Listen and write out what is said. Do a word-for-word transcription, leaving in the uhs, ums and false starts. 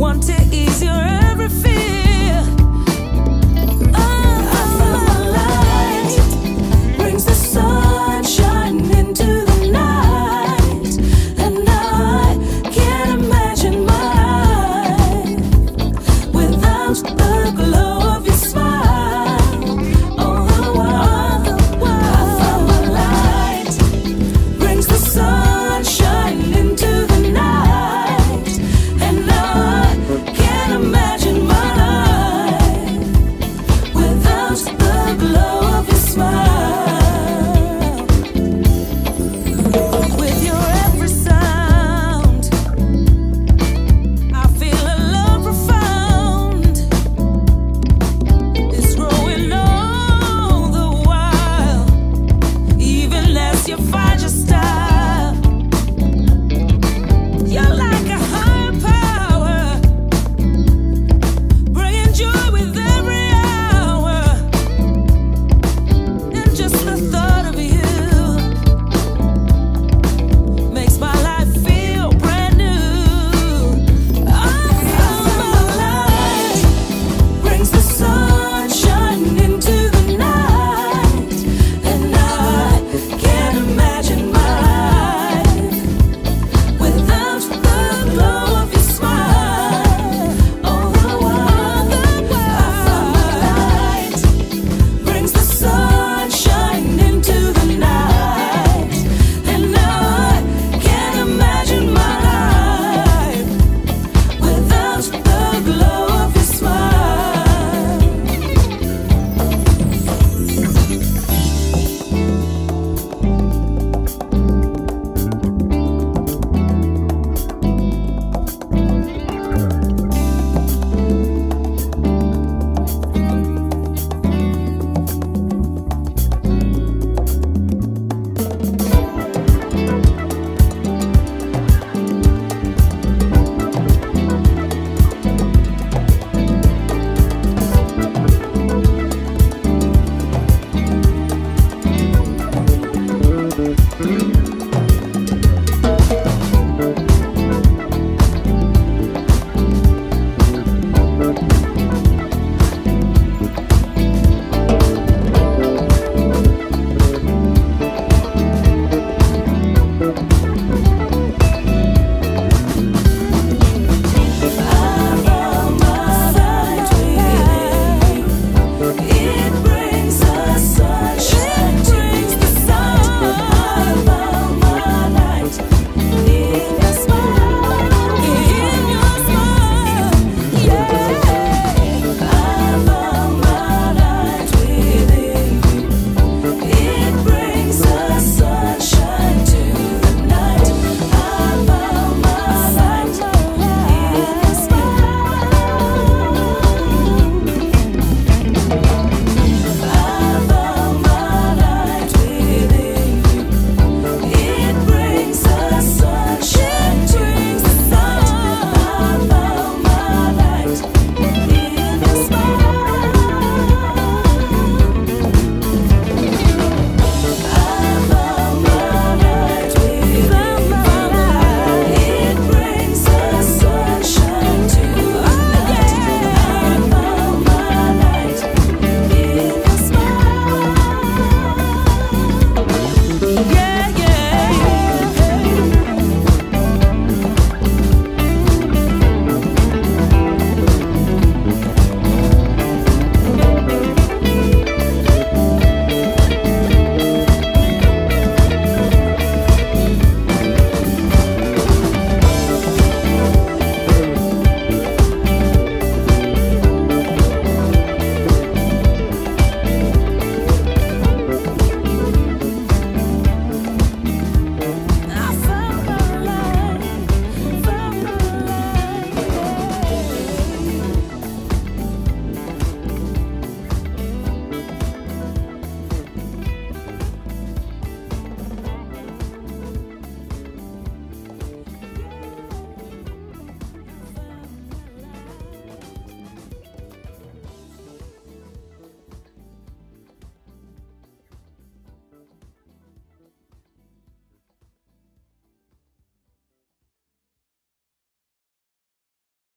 want to ease your everything.